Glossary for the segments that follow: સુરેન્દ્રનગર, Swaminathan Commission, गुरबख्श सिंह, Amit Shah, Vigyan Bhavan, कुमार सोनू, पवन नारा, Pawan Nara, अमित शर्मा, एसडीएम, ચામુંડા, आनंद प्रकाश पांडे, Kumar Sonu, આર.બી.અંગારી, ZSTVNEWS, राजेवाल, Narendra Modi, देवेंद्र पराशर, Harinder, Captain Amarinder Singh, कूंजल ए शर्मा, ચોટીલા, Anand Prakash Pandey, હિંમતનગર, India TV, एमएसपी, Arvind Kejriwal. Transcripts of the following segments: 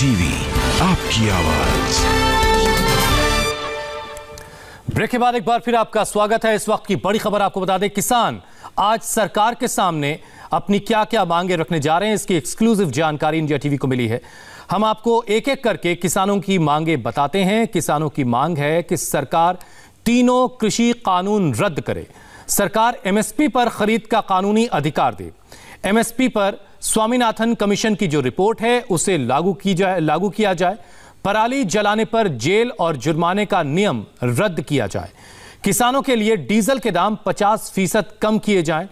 TV आपकी आवाज। Break के बाद एक बार फिर आपका स्वागत है। इस वक्त की बड़ी खबर आपको बता दें, किसान आज सरकार के सामने अपनी क्या क्या मांगे रखने जा रहे हैं, इसकी एक्सक्लूसिव जानकारी इंडिया टीवी को मिली है। हम आपको एक एक करके किसानों की मांगे बताते हैं। किसानों की मांग है कि सरकार तीनों कृषि कानून रद्द करे, सरकार एमएसपी पर खरीद का कानूनी अधिकार दे, एमएसपी पर स्वामीनाथन कमीशन की जो रिपोर्ट है उसे लागू किया जाए, पराली जलाने पर जेल और जुर्माने का नियम रद्द किया जाए, किसानों के लिए डीजल के दाम 50% कम किए जाएं,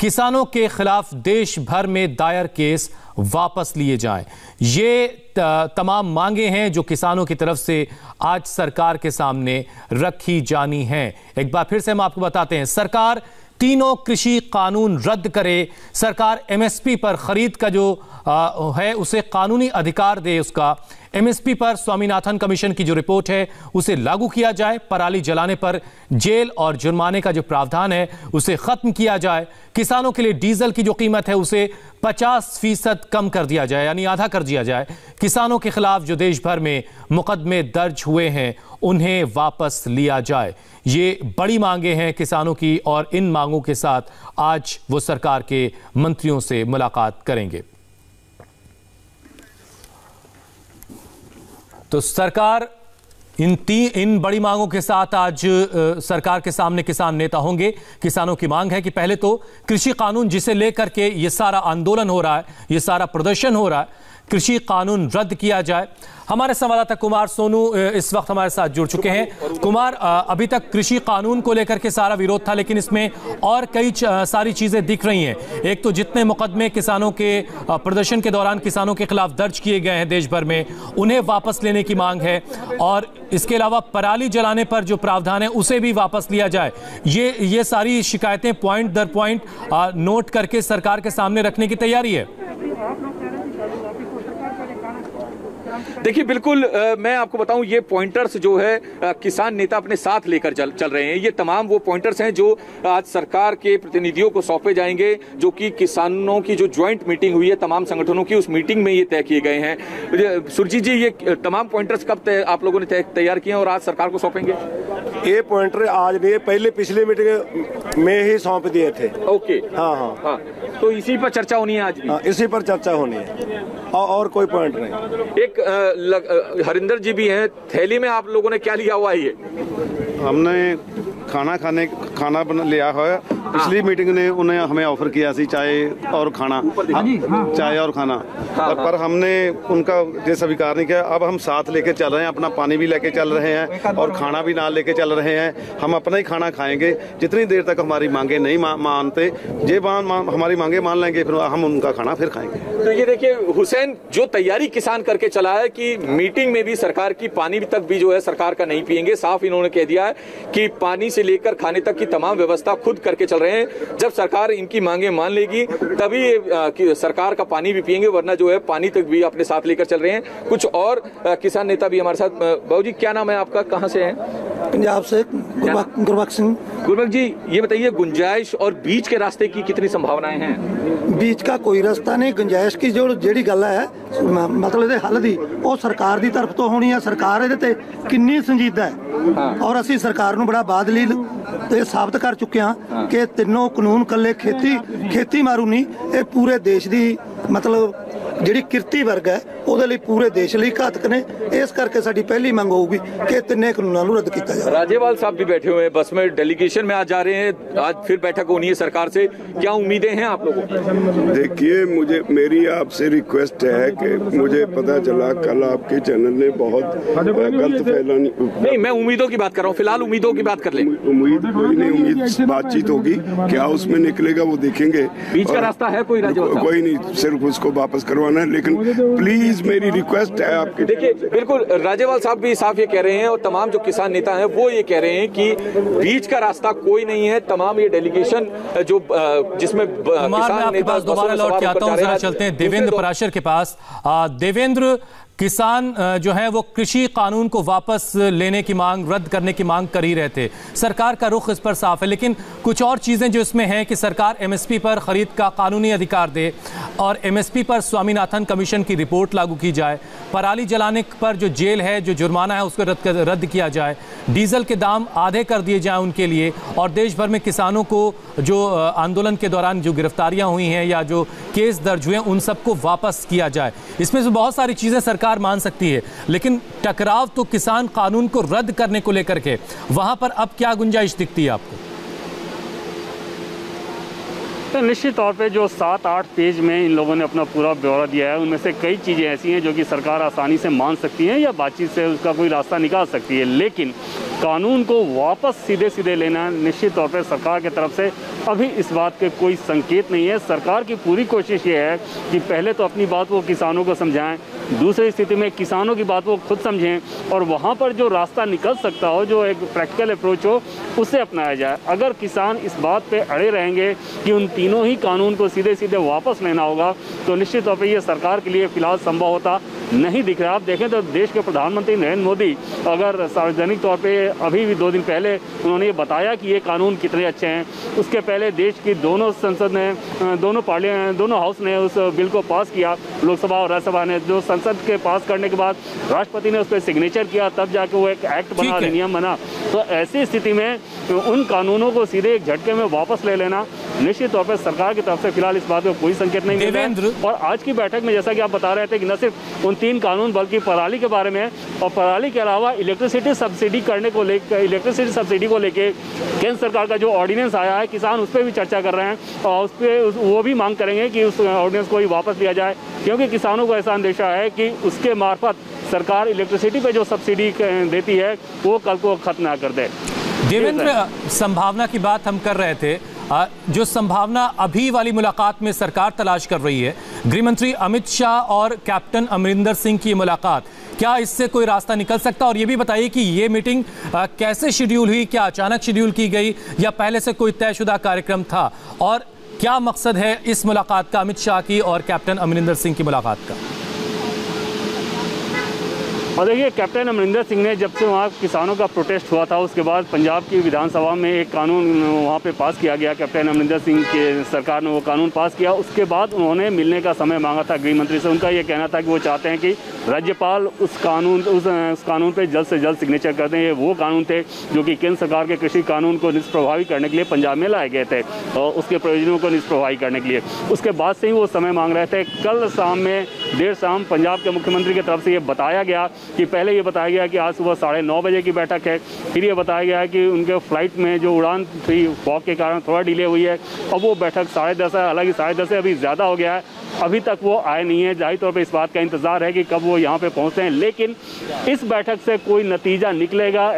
किसानों के खिलाफ देश भर में दायर केस वापस लिए जाएं। ये तमाम मांगे हैं जो किसानों की तरफ से आज सरकार के सामने रखी जानी हैं। एक बार फिर से हम आपको बताते हैं, सरकार तीनों कृषि कानून रद्द करे, सरकार एमएसपी पर खरीद का जो है उसे कानूनी अधिकार दे उसका, एमएसपी पर स्वामीनाथन कमीशन की जो रिपोर्ट है उसे लागू किया जाए, पराली जलाने पर जेल और जुर्माने का जो प्रावधान है उसे खत्म किया जाए, किसानों के लिए डीजल की जो कीमत है उसे 50% कम कर दिया जाए यानी आधा कर दिया जाए, किसानों के खिलाफ जो देश भर में मुकदमे दर्ज हुए हैं उन्हें वापस लिया जाए। ये बड़ी मांगे हैं किसानों की और इन मांगों के साथ आज वो सरकार के मंत्रियों से मुलाकात करेंगे। तो सरकार इन बड़ी मांगों के साथ आज सरकार के सामने किसान नेता होंगे। किसानों की मांग है कि पहले तो कृषि कानून जिसे लेकर के ये सारा आंदोलन हो रहा है, ये सारा प्रदर्शन हो रहा है, कृषि कानून रद्द किया जाए। हमारे संवाददाता कुमार सोनू इस वक्त हमारे साथ जुड़ चुके हैं। कुमार, अभी तक कृषि कानून को लेकर के सारा विरोध था, लेकिन इसमें और कई सारी चीज़ें दिख रही हैं। एक तो जितने मुकदमे किसानों के प्रदर्शन के दौरान किसानों के खिलाफ दर्ज किए गए हैं देश भर में, उन्हें वापस लेने की मांग है, और इसके अलावा पराली जलाने पर जो प्रावधान है उसे भी वापस लिया जाए। ये सारी शिकायतें पॉइंट दर पॉइंट नोट करके सरकार के सामने रखने की तैयारी है। देखिए बिल्कुल, मैं आपको बताऊं ये पॉइंटर्स जो है किसान नेता अपने साथ लेकर चल रहे हैं। ये तमाम वो पॉइंटर्स हैं जो आज सरकार के प्रतिनिधियों को सौंपे जाएंगे, जो कि किसानों की जो ज्वाइंट मीटिंग हुई है तमाम संगठनों की, उस मीटिंग में ये तय किए गए हैं। सुरजीत जी, ये तमाम पॉइंटर्स कब आप लोगों ने तैयार किए हैं और आज सरकार को सौंपेंगे? ये पॉइंटर आज नहीं, पहले पिछले मीटिंग में ही सौंप दिए थे। ओके, हाँ, तो इसी पर चर्चा होनी है आज भी? हाँ, इसी पर चर्चा होनी है और कोई पॉइंट नहीं। एक हरिंदर जी भी हैं, थैली में आप लोगों ने क्या लिया हुआ है? ये हमने खाना लिया है। पिछली मीटिंग ने उन्हें हमें ऑफर किया सी चाय और खाना, पर हमने उनका ये स्वीकार नहीं किया। अब हम साथ लेके चल रहे हैं, अपना पानी भी लेके चल रहे हैं और खाना भी नाल लेके चल रहे हैं। हम अपना ही खाना खाएंगे जितनी देर तक हमारी मांगे नहीं मानते। ये हमारी मांगे मान लेंगे फिर हम उनका खाना फिर खाएंगे। तो ये देखिए हुसैन, जो तैयारी किसान करके चला है कि मीटिंग में भी सरकार की पानी तक भी जो है सरकार का नहीं पिएंगे, साफ इन्होंने कह दिया है कि पानी से लेकर खाने तक की तमाम व्यवस्था खुद करके चल रहे हैं। जब सरकार इनकी मांगे मान लेगी तभी कि सरकार का पानी भी पिएंगे, वरना जो है पानी तक भी अपने साथ लेकर चल रहे हैं। कुछ और किसान नेता भी हमारे साथ। बाबू जी, क्या नाम है आपका, कहां से हैं? पंजाब से गुरबख्श सिंह। गुरबख्श जी, ये बताइए गुंजाइश और बीच के रास्ते की कितनी संभावनाएं हैं? बीच का कोई रास्ता नहीं, गुंजाइश की जो जी गल है मतलब हल की वो सरकार की तरफ तो होनी है। सरकार ये किन्नी संजीदा है और असी सरकार को बड़ा बाद ये साबित कर चुके हैं कि तीनों कानून कले खेती मारू नहीं, ये पूरे देश की मतलब जिहड़ी किरती वर्ग है उहदे लई पूरे देश लई घातक ने। इस करके साडी पहली मांग होगी कि तिन्ने कानूनां नूं रद्द किया जाए। राजेवाल साहब भी बैठे हुए हैं बस में, डेलीगेशन में आज जा रहे हैं, आज फिर बैठक होनी है सरकार से, क्या उम्मीदें हैं आप लोगों को? देखिए मेरी आपसे रिक्वेस्ट है कि मुझे पता चला कल आपके चैनल ने बहुत गलत फैलानी। नहीं, मैं उम्मीदों की बात कर रहा हूँ, फिलहाल उम्मीदों की बात कर लें। उम्मीद कोई नहीं, उम्मीद बातचीत होगी, क्या उसमें निकलेगा वो देखेंगे। बीच का रास्ता है कोई? कोई नहीं, सिर्फ उसको वापस करवाना, लेकिन प्लीज मेरी रिक्वेस्ट है आपके। देखिए बिल्कुल, राजेवाल साहब भी साफ ये कह रहे हैं और तमाम जो किसान नेता हैं वो ये कह रहे हैं कि बीच का रास्ता कोई नहीं है। तमाम ये डेलीगेशन जो जिसमें किसान नेता दोबारा लौट के आता हूं, चलते हैं देवेंद्र पराशर के पास। देवेंद्र, किसान जो है वो कृषि कानून को वापस लेने की मांग, रद्द करने की मांग कर ही रहे थे। सरकार का रुख इस पर साफ है, लेकिन कुछ और चीज़ें जो इसमें हैं कि सरकार MSP पर ख़रीद का कानूनी अधिकार दे और MSP पर स्वामीनाथन कमीशन की रिपोर्ट लागू की जाए, पराली जलाने पर जो जेल है, जो जुर्माना है, उसको रद्द किया जाए, डीजल के दाम आधे कर दिए जाएँ उनके लिए, और देश भर में किसानों को जो आंदोलन के दौरान जो गिरफ्तारियां हुई हैं या जो केस दर्ज हुए हैं उन सबको वापस किया जाए। इसमें से बहुत सारी चीज़ें सरकार मान सकती है, लेकिन टकराव तो किसान कानून को रद्द करने को लेकर के, वहाँ पर अब क्या गुंजाइश दिखती है आपको? तो निश्चित तौर पे जो 7-8 पेज में इन लोगों ने अपना पूरा ब्यौरा दिया है, उनमें से कई चीज़ें ऐसी हैं जो कि सरकार आसानी से मान सकती है या बातचीत से उसका कोई रास्ता निकाल सकती है, लेकिन कानून को वापस सीधे सीधे लेना निश्चित तौर पे सरकार की तरफ से अभी इस बात के कोई संकेत नहीं है। सरकार की पूरी कोशिश ये है कि पहले तो अपनी बात वो किसानों को समझाएँ, दूसरी स्थिति में किसानों की बात वो खुद समझें और वहाँ पर जो रास्ता निकल सकता हो, जो एक प्रैक्टिकल अप्रोच हो, उसे अपनाया जाए। अगर किसान इस बात पे अड़े रहेंगे कि उन तीनों ही कानून को सीधे सीधे वापस लेना होगा, तो निश्चित तौर पे ये सरकार के लिए फिलहाल संभव होता नहीं दिख रहा। आप देखें तो देश के प्रधानमंत्री नरेंद्र मोदी अगर सार्वजनिक तौर पे अभी भी 2 दिन पहले उन्होंने ये बताया कि ये कानून कितने अच्छे हैं, उसके पहले देश की दोनों संसद ने, दोनों हाउस ने उस बिल को पास किया, लोकसभा और राज्यसभा ने, जो संसद के पास करने के बाद राष्ट्रपति ने उस पर सिग्नेचर किया, तब जाके वो एक एक्ट बना, अधिनियम बना। तो ऐसी स्थिति में उन कानूनों को सीधे एक झटके में वापस ले लेना निश्चित तौर पर सरकार की तरफ से फिलहाल इस बात में कोई संकेत नहीं मिल रहा। और आज की बैठक में जैसा कि आप बता रहे थे कि न सिर्फ 3 कानून बल्कि पराली के बारे में और पराली के अलावा इलेक्ट्रिसिटी सब्सिडी को लेके केंद्र सरकार का जो ऑर्डिनेंस आया है, किसान उस पर भी चर्चा कर रहे हैं और उस पर वो भी मांग करेंगे कि उस ऑर्डिनेंस को ही वापस लिया जाए, क्योंकि किसानों को ऐसा अंदेशा है कि उसके मार्फत सरकार इलेक्ट्रिसिटी पे जो सब्सिडी देती है वो कल को खत्म ना कर दे। देवेंद्र, संभावना की बात हम कर रहे थे, जो संभावना अभी वाली मुलाकात में सरकार तलाश कर रही है, गृहमंत्री अमित शाह और कैप्टन अमरिंदर सिंह की मुलाकात, क्या इससे कोई रास्ता निकल सकता है? और ये भी बताइए कि ये मीटिंग कैसे शेड्यूल हुई, क्या अचानक शेड्यूल की गई या पहले से कोई तयशुदा कार्यक्रम था, और क्या मकसद है इस मुलाकात का, अमित शाह की और कैप्टन अमरिंदर सिंह की मुलाकात का? और देखिए, कैप्टन अमरिंदर सिंह ने जब से वहाँ किसानों का प्रोटेस्ट हुआ था उसके बाद पंजाब की विधानसभा में एक कानून वहाँ पे पास किया गया, कैप्टन अमरिंदर सिंह के सरकार ने वो कानून पास किया, उसके बाद उन्होंने मिलने का समय मांगा था गृह मंत्री से। उनका ये कहना था कि वो चाहते हैं कि राज्यपाल उस कानून पर जल्द से जल्द सिग्नेचर कर दें। ये वो कानून थे जो कि केंद्र सरकार के कृषि कानून को निष्प्रभावी करने के लिए पंजाब में लाए गए थे और उसके प्रयोजनों को निष्प्रभावी करने के लिए, उसके बाद से ही वो समय मांग रहे थे। कल शाम में, देर शाम, पंजाब के मुख्यमंत्री की तरफ से ये बताया गया कि पहले ये बताया गया कि आज सुबह 9:30 बजे की बैठक है, फिर ये बताया गया कि उनके फ्लाइट में जो उड़ान थी फॉग के कारण थोड़ा डिले हुई है, अब वो बैठक 10:30 है, हालांकि 10:30 से अभी ज़्यादा हो गया है, अभी तक वो आए नहीं है। जाहिर तौर पे इस बात का इंतज़ार है कि कब वो यहाँ पे पहुँचते हैं, लेकिन इस बैठक से कोई नतीजा निकलेगा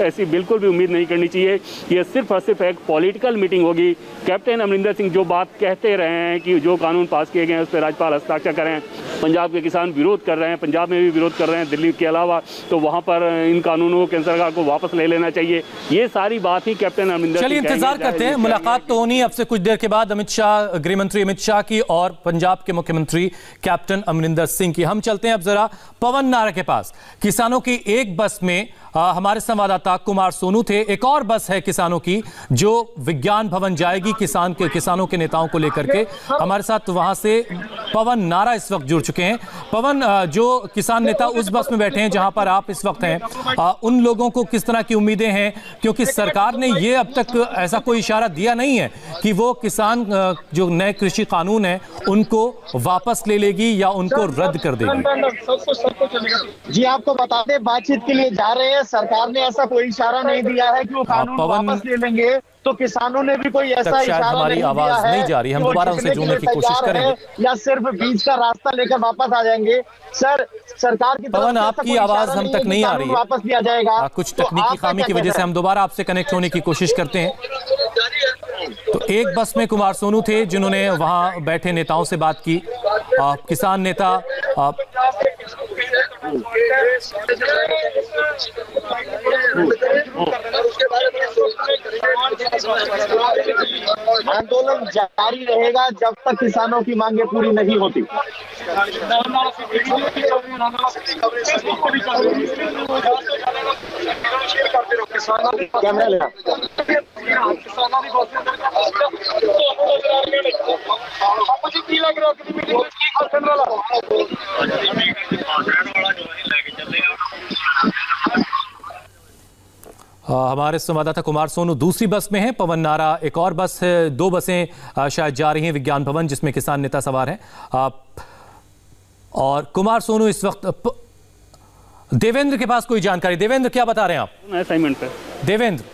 ऐसी बिल्कुल भी उम्मीद नहीं करनी चाहिए। ये सिर्फ और सिर्फ एक पॉलिटिकल मीटिंग होगी। कैप्टन अमरिंदर सिंह जो बात कहते रहे हैं कि जो कानून पास किए गए हैं उस पर राज्यपाल हस्ताक्षर करें, पंजाब के किसान विरोध कर रहे हैं, पंजाब में भी विरोध कर रहे हैं, दिल्ली के अलावा, तो वहाँ पर इन कानूनों को केंद्र सरकार को वापस ले लेना चाहिए, ये सारी बात ही कैप्टन अमरिंदर सिंह। चलिए इंतजार करते हैं, मुलाकात तो होनी अब से कुछ देर के बाद अमित शाह, गृह मंत्री अमित शाह की और पंजाब के मुख्यमंत्री कैप्टन अमरिंदर सिंह की। हम चलते हैं अब जरा पवन नारा के पास। किसानों की एक बस में हमारे संवाददाता कुमार सोनू थे, एक और बस है किसानों की जो विज्ञान भवन जाएगी किसानों के नेताओं को लेकर के। हमारे साथ वहां से पवन नारा इस वक्त जुड़ चुके हैं। पवन, जो किसान नेता उस बस में बैठे हैं जहां पर आप इस वक्त हैं, उन लोगों को किस तरह की उम्मीदें हैं, क्योंकि सरकार ने ये अब तक ऐसा कोई इशारा दिया नहीं है कि वो किसान जो नए कृषि कानून है उनको वापस ले लेगी या उनको रद्द कर देगी। जी आपको बता दें, बातचीत के लिए जा रहे हैं, सरकार ने ऐसा कोई इशारा नहीं दिया है कि वो कानून वापस ले लेंगे, तो किसानों ने भी कोई ऐसा इशारा नहीं दिया आवाज है नहीं जा रही, हम दोबारा उनसे जुड़ने की कोशिश करेंगे या सिर्फ बीच का रास्ता लेकर वापस आ जाएंगे। सर, सरकार की तरफ से आपकी आवाज हम तक नहीं आ रही है, वापस लिया जाएगा। कुछ तकनीकी खामी की वजह से हम दोबारा आपसे कनेक्ट होने की कोशिश करते हैं। तो एक बस में कुमार सोनू थे जिन्होंने वहां बैठे नेताओं से बात की, किसान नेता उसके बारे में सोचना। आंदोलन जारी रहेगा जब तक किसानों की मांगे पूरी नहीं होती। कैमरा लेना हमारे संवाददाता कुमार सोनू दूसरी बस में है, पवन नारा एक और बस है, दो बसें शायद जा रही हैं विज्ञान भवन जिसमें किसान नेता सवार हैं। और कुमार सोनू इस वक्त देवेंद्र के पास कोई जानकारी। देवेंद्र क्या बता रहे हैं आप असाइनमेंट पे? देवेंद्र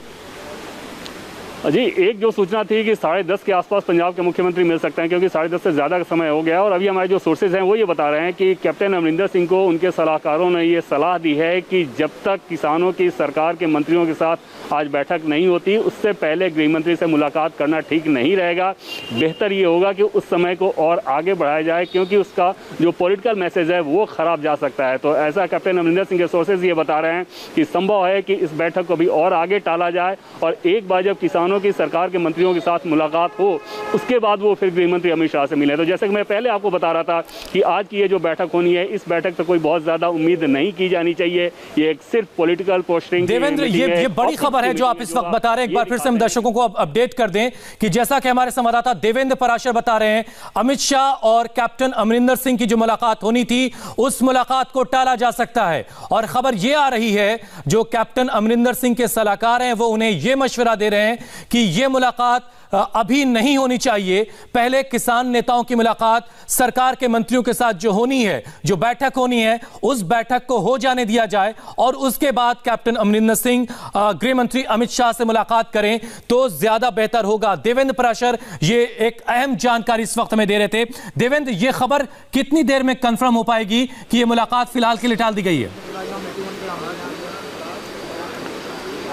जी, एक जो सूचना थी कि 10:30 के आसपास पंजाब के मुख्यमंत्री मिल सकते हैं, क्योंकि 10:30 से ज़्यादा का समय हो गया और अभी हमारे जो सोर्सेज हैं वो ये बता रहे हैं कि कैप्टन अमरिंदर सिंह को उनके सलाहकारों ने ये सलाह दी है कि जब तक किसानों की सरकार के मंत्रियों के साथ आज बैठक नहीं होती उससे पहले गृहमंत्री से मुलाकात करना ठीक नहीं रहेगा। बेहतर ये होगा कि उस समय को और आगे बढ़ाया जाए, क्योंकि उसका जो पॉलिटिकल मैसेज है वो ख़राब जा सकता है। तो ऐसा कैप्टन अमरिंदर सिंह के सोर्सेज ये बता रहे हैं कि संभव है कि इस बैठक को भी और आगे टाला जाए और एक बार जब किसानों की सरकार के मंत्रियों के साथ मुलाकात हो उसके बाद वो फिर गृह मंत्री अमित शाह से मिले। तो जैसे कि मैं पहले आपको बता रहा था कि आज की ये जो बैठक होनी है इस बैठक से कोई बहुत ज्यादा उम्मीद नहीं की जानी चाहिए, ये एक सिर्फ पॉलिटिकल पोस्टिंग। देवेंद्र ये बड़ी खबर है जो आप इस वक्त बता रहे हैं। एक बार फिर से हम दर्शकों को अपडेट कर दें कि जैसा कि हमारे संवाददाता देवेंद्र पराशर बता रहे हैं, अमित शाह और कैप्टन अमरिंदर सिंह की जो मुलाकात होनी थी उस मुलाकात को टाला जा सकता है। और खबर यह आ रही है जो कैप्टन अमरिंदर सिंह के सलाहकार हैं वो उन्हें यह मशवरा दे रहे हैं कि यह मुलाकात अभी नहीं होनी चाहिए, पहले किसान नेताओं की मुलाकात सरकार के मंत्रियों के साथ जो होनी है, जो बैठक होनी है उस बैठक को हो जाने दिया जाए और उसके बाद कैप्टन अमरिंदर सिंह गृह मंत्री अमित शाह से मुलाकात करें तो ज्यादा बेहतर होगा। देवेंद्र पराशर ये एक अहम जानकारी इस वक्त हमें दे रहे थे। देवेंद्र, यह खबर कितनी देर में कंफर्म हो पाएगी कि यह मुलाकात फिलहाल के लिए टाल दी गई है?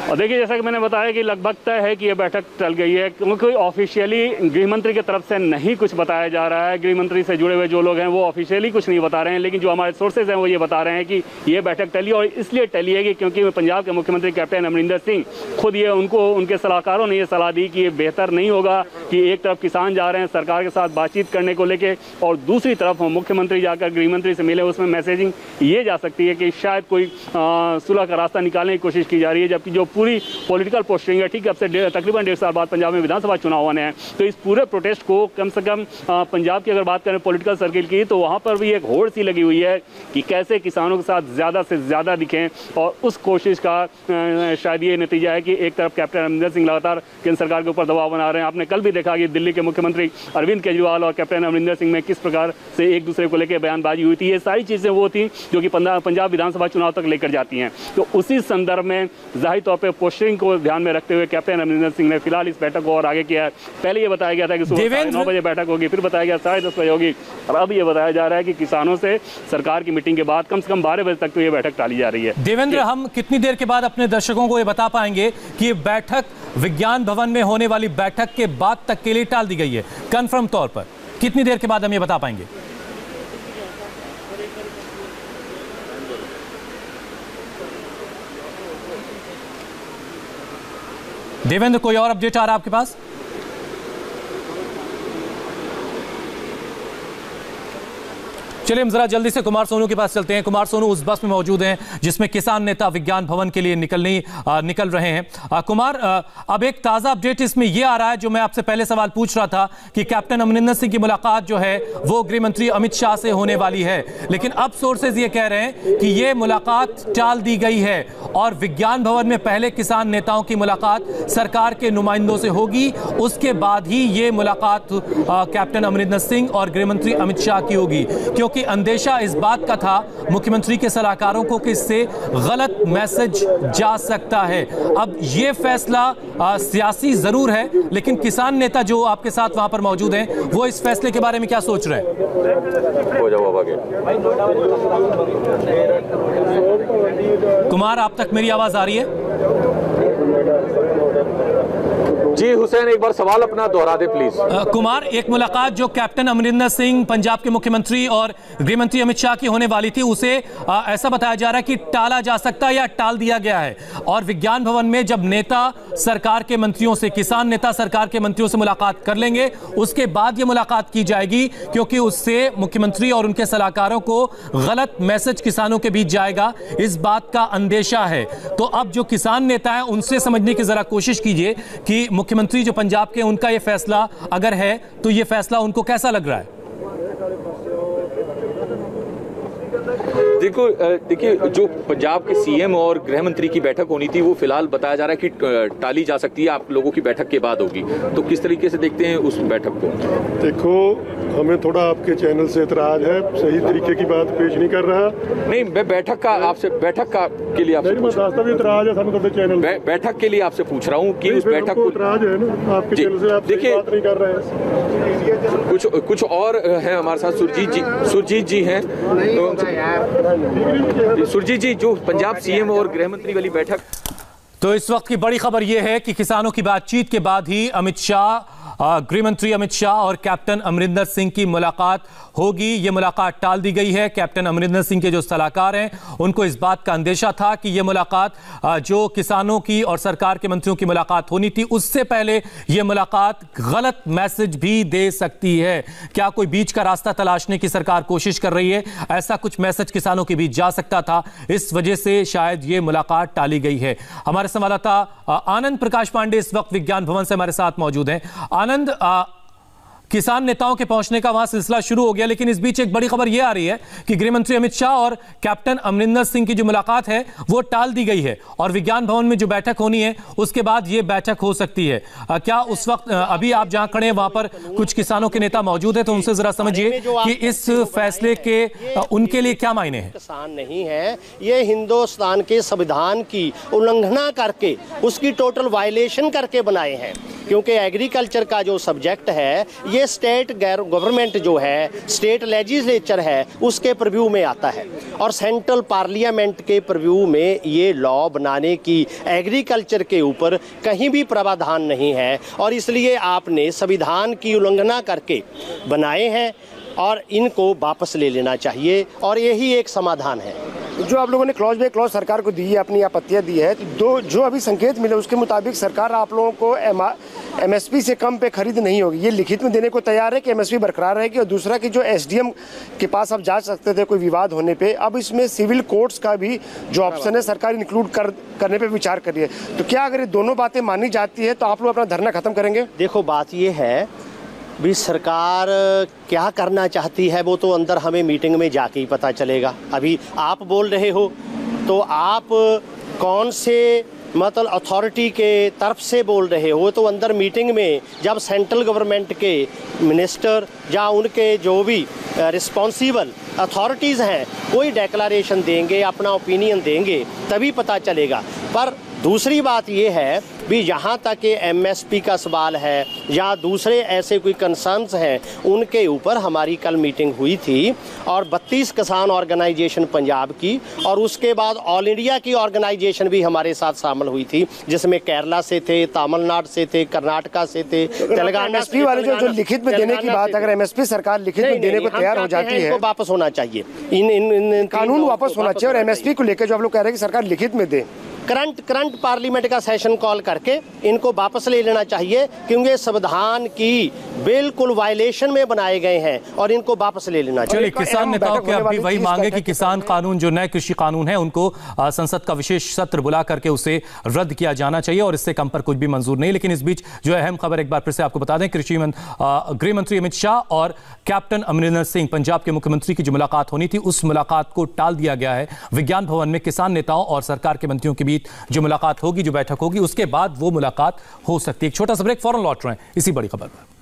और देखिए जैसा कि मैंने बताया कि लगभग तय है कि ये बैठक टल गई है, क्योंकि ऑफिशियली गृहमंत्री की तरफ से नहीं कुछ बताया जा रहा है। गृहमंत्री से जुड़े हुए जो लोग हैं वो ऑफिशियली कुछ नहीं बता रहे हैं, लेकिन जो हमारे सोर्सेज हैं वो ये बता रहे हैं कि ये बैठक टली और इसलिए टली है क्योंकि पंजाब के मुख्यमंत्री कैप्टन अमरिंदर सिंह खुद ये उनके सलाहकारों ने ये सलाह दी कि ये बेहतर नहीं होगा कि एक तरफ किसान जा रहे हैं सरकार के साथ बातचीत करने को लेकर और दूसरी तरफ मुख्यमंत्री जाकर गृहमंत्री से मिले। उसमें मैसेजिंग ये जा सकती है कि शायद कोई सुलह का रास्ता निकालने की कोशिश की जा रही है, जबकि जो पूरी पॉलिटिकल पोस्टिंग है ठीक है अब से तकरीबन 1.5 साल बाद पंजाब में विधानसभा चुनाव होने हैं, तो इस पूरे प्रोटेस्ट को कम से कम पंजाब की अगर बात करें पॉलिटिकल सर्किल की तो वहाँ पर भी एक होड़ सी लगी हुई है कि कैसे किसानों के साथ ज़्यादा से ज़्यादा दिखें और उस कोशिश का शायद ये नतीजा है कि एक तरफ कैप्टन अमरिंदर सिंह लगातार केंद्र सरकार के ऊपर दबाव बना रहे हैं। आपने कल भी देखा कि दिल्ली के मुख्यमंत्री अरविंद केजरीवाल और कैप्टन अमरिंदर सिंह में किस प्रकार से एक दूसरे को लेकर बयानबाजी हुई थी। ये सारी चीज़ें वो थी जो कि पंजाब विधानसभा चुनाव तक लेकर जाती हैं। तो उसी संदर्भ में जाहिर तौर पे पोस्टिंग को ध्यान में रखते हुए कैप्टन अमरिंदर सिंह ने फिलहाल इस बैठक को और आगे किया है। पहले यह बताया गया था कि सुबह 9 बजे बैठक होगी, फिर बताया गया 10:30 बजे होगी और अब यह बताया जा रहा है कि किसानों से सरकार की मीटिंग के बाद कम से कम 12 बजे तक तो यह बैठक टाली जा रही है। देवेंद्र, हम कितनी देर के बाद अपने दर्शकों को यह बता पाएंगे कि बैठक विज्ञान भवन में होने वाली बैठक के बाद तक के लिए टाल दी गई है? कन्फर्म तौर पर कितनी देर के बाद हम ये बता पाएंगे? देवेंद्र, कोई और अपडेट आ रहा है आपके पास? चलिए हम जरा जल्दी से कुमार सोनू के पास चलते हैं। कुमार सोनू उस बस में मौजूद हैं जिसमें किसान नेता विज्ञान भवन के लिए निकल रहे हैं। कुमार, अब एक ताज़ा अपडेट इसमें यह आ रहा है जो मैं आपसे पहले सवाल पूछ रहा था कि कैप्टन अमरिंदर सिंह की मुलाकात जो है वो गृह मंत्री अमित शाह से होने वाली है, लेकिन अब सोर्सेज ये कह रहे हैं कि ये मुलाकात टाल दी गई है और विज्ञान भवन में पहले किसान नेताओं की मुलाकात सरकार के नुमाइंदों से होगी, उसके बाद ही ये मुलाकात कैप्टन अमरिंदर सिंह और गृह मंत्री अमित शाह की होगी, क्योंकि अंदेशा इस बात का था मुख्यमंत्री के सलाहकारों को कि इससे गलत मैसेज जा सकता है। अब यह फैसला सियासी जरूर है, लेकिन किसान नेता जो आपके साथ वहां पर मौजूद हैं वो इस फैसले के बारे में क्या सोच रहे हैं? कुमार, आप तक मेरी आवाज आ रही है? जी हुसैन, एक बार सवाल अपना दोहरा दे प्लीज। कुमार, एक मुलाकात जो कैप्टन अमरिंदर सिंह पंजाब के मुख्यमंत्री और गृहमंत्री अमित शाह की होने वाली थी, उसे ऐसा बताया जा रहा है कि टाला जा सकता है या टाल दिया गया है। और विज्ञान भवन में जब नेता सरकार के मंत्रियों से, किसान नेता सरकार के मंत्रियों से मुलाकात कर लेंगे, उसके बाद ये मुलाकात की जाएगी, क्योंकि उससे मुख्यमंत्री और उनके सलाहकारों को गलत मैसेज किसानों के बीच जाएगा, इस बात का अंदेशा है। तो अब जो किसान नेता है उनसे समझने की जरा कोशिश कीजिए कि मुख्यमंत्री जो पंजाब के, उनका ये फैसला अगर है तो ये फैसला उनको कैसा लग रहा है। देखो, देखिए, जो पंजाब के सीएम और गृह मंत्री की बैठक होनी थी वो फिलहाल बताया जा रहा है कि टाली जा सकती है, आप लोगों की बैठक के बाद होगी। तो किस तरीके से देखते हैं उस बैठक को? देखो, हमें थोड़ा आपके चैनल से इतराज है, सही तरीके की बात पेश नहीं कर रहा। नहीं, मैं बैठक का आपसे, बैठक का के लिए आपसे बैठक के लिए आपसे पूछ रहा हूँ कि उस बैठक को इतराज है ना आपके चैनल से, आप देखिए बात नहीं कर रहे हैं। कुछ और है हमारे साथ सुरजीत जी हैं। सुरजीत जी, जो पंजाब सीएम और गृह मंत्री वाली बैठक, तो इस वक्त की बड़ी खबर यह है कि किसानों की बातचीत के बाद ही अमित शाह, गृह मंत्री अमित शाह और कैप्टन अमरिंदर सिंह की मुलाकात होगी। ये मुलाकात टाल दी गई है। कैप्टन अमरिंदर सिंह के जो सलाहकार हैं उनको इस बात का अंदेशा था कि ये मुलाकात, जो किसानों की और सरकार के मंत्रियों की मुलाकात होनी थी, उससे पहले ये मुलाकात गलत मैसेज भी दे सकती है। क्या कोई बीच का रास्ता तलाशने की सरकार कोशिश कर रही है? ऐसा कुछ मैसेज किसानों के बीच जा सकता था, इस वजह से शायद ये मुलाकात टाली गई है। हमारे संवाददाता आनंद प्रकाश पांडे इस वक्त विज्ञान भवन से हमारे साथ मौजूद हैं। आनंद, किसान नेताओं के पहुंचने का वहां सिलसिला शुरू हो गया, लेकिन इस बीच एक बड़ी खबर यह आ रही है कि गृह मंत्री अमित शाह और कैप्टन अमरिंदर सिंह की जो मुलाकात है वो टाल दी गई है और विज्ञान भवन में जो बैठक होनी है उसके बाद ये बैठक हो सकती है। क्या उस वक्त, अभी आप जहां खड़े हैं वहां पर कुछ किसानों के नेता मौजूद हैं, तो उनसे जरा समझिए कि इस फैसले के उनके लिए क्या मायने हैं। किसान नहीं है, ये हिंदुस्तान के संविधान की उल्लंघना करके, उसकी टोटल वायलेशन करके बनाए हैं, क्योंकि एग्रीकल्चर का जो सब्जेक्ट है ये स्टेट गवर्नमेंट जो है, स्टेट लेजिस्लेचर है, उसके प्रीव्यू में आता है और सेंट्रल पार्लियामेंट के प्रीव्यू में ये लॉ बनाने की एग्रीकल्चर के ऊपर कहीं भी प्रावधान नहीं है, और इसलिए आपने संविधान की उल्लंघना करके बनाए हैं और इनको वापस ले लेना चाहिए, और यही एक समाधान है। जो आप लोगों ने क्लॉज बाय क्लॉज सरकार को दी है, अपनी आपत्तियाँ दी है, दो जो अभी संकेत मिले उसके मुताबिक सरकार आप लोगों को एमएसपी से कम पे खरीद नहीं होगी, ये लिखित में देने को तैयार है कि एमएसपी बरकरार रहेगी, और दूसरा कि जो एसडीएम के पास आप जा सकते थे कोई विवाद होने पे, अब इसमें सिविल कोर्ट्स का भी जो ऑप्शन है सरकार इंक्लूड करने पर विचार करिए। तो क्या अगर ये दोनों बातें मानी जाती है तो आप लोग अपना धरना खत्म करेंगे? देखो, बात ये है भी सरकार क्या करना चाहती है वो तो अंदर हमें मीटिंग में जाके ही पता चलेगा। अभी आप बोल रहे हो तो आप कौन से मतलब अथॉरिटी के तरफ से बोल रहे हो, तो अंदर मीटिंग में जब सेंट्रल गवर्नमेंट के मिनिस्टर या उनके जो भी रिस्पॉन्सिबल अथॉरिटीज़ हैं कोई डेक्लेरेशन देंगे, अपना ओपिनियन देंगे, तभी पता चलेगा। पर दूसरी बात ये है भी यहाँ तक ये एमएसपी का सवाल है या दूसरे ऐसे कोई कंसर्न्स हैं, उनके ऊपर हमारी कल मीटिंग हुई थी और 32 किसान ऑर्गेनाइजेशन पंजाब की और उसके बाद ऑल इंडिया की ऑर्गेनाइजेशन भी हमारे साथ शामिल हुई थी, जिसमें केरला से थे, तमिलनाडु से थे, कर्नाटका से थे, तेलंगाना। एमएसपी वाले जो लिखित में देने की बात, अगर एमएसपी सरकार लिखित में देने को तैयार हो जाती है, वापस होना चाहिए, इन कानून वापस होना चाहिए। और एमएसपी को लेकर जो आप लोग कह रहे हैं कि सरकार लिखित में दे, करंट पार्लियामेंट का सेशन कॉल करके इनको वापस ले लेना चाहिए, क्योंकि संविधान की बिल्कुल वायलेशन में बनाए गए हैं और इनको वापस ले लेना चाहिए। किसान नेताओं के अभी वही मांग है कि किसान कानून, जो नए कृषि कानून है, उनको संसद का विशेष सत्र बुला करके उसे रद्द किया जाना चाहिए और इससे कम पर कुछ भी मंजूर नहीं। लेकिन इस बीच जो अहम खबर एक बार फिर से आपको बता दें, कृषि गृह मंत्री अमित शाह और कैप्टन अमरिंदर सिंह पंजाब के मुख्यमंत्री की जो मुलाकात होनी थी उस मुलाकात को टाल दिया गया है। विज्ञान भवन में किसान नेताओं और सरकार के मंत्रियों के बीच जो मुलाकात होगी, जो बैठक होगी, उसके बाद वो मुलाकात हो सकती है। एक छोटा सा ब्रेक, फौरन लौट रहे हैं इसी बड़ी खबर पर।